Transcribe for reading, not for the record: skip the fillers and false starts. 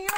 Here